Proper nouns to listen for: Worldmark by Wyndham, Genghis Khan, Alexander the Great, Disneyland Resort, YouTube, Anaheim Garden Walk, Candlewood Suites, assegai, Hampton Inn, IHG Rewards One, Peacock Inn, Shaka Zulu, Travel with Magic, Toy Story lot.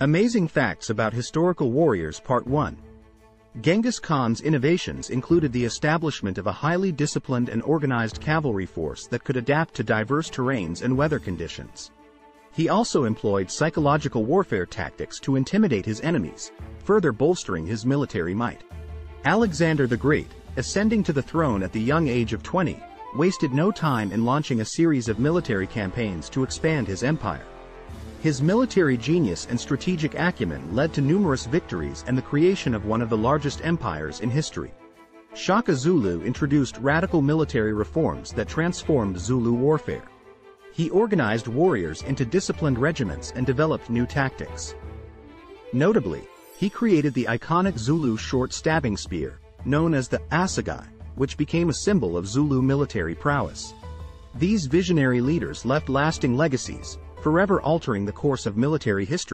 Amazing Facts About Historical Warriors Part 1. Genghis Khan's innovations included the establishment of a highly disciplined and organized cavalry force that could adapt to diverse terrains and weather conditions. He also employed psychological warfare tactics to intimidate his enemies, further bolstering his military might. Alexander the Great, ascending to the throne at the young age of 20, wasted no time in launching a series of military campaigns to expand his empire. His military genius and strategic acumen led to numerous victories and the creation of one of the largest empires in history. Shaka Zulu introduced radical military reforms that transformed Zulu warfare. He organized warriors into disciplined regiments and developed new tactics. Notably, he created the iconic Zulu short stabbing spear, known as the assegai, which became a symbol of Zulu military prowess. These visionary leaders left lasting legacies, forever altering the course of military history.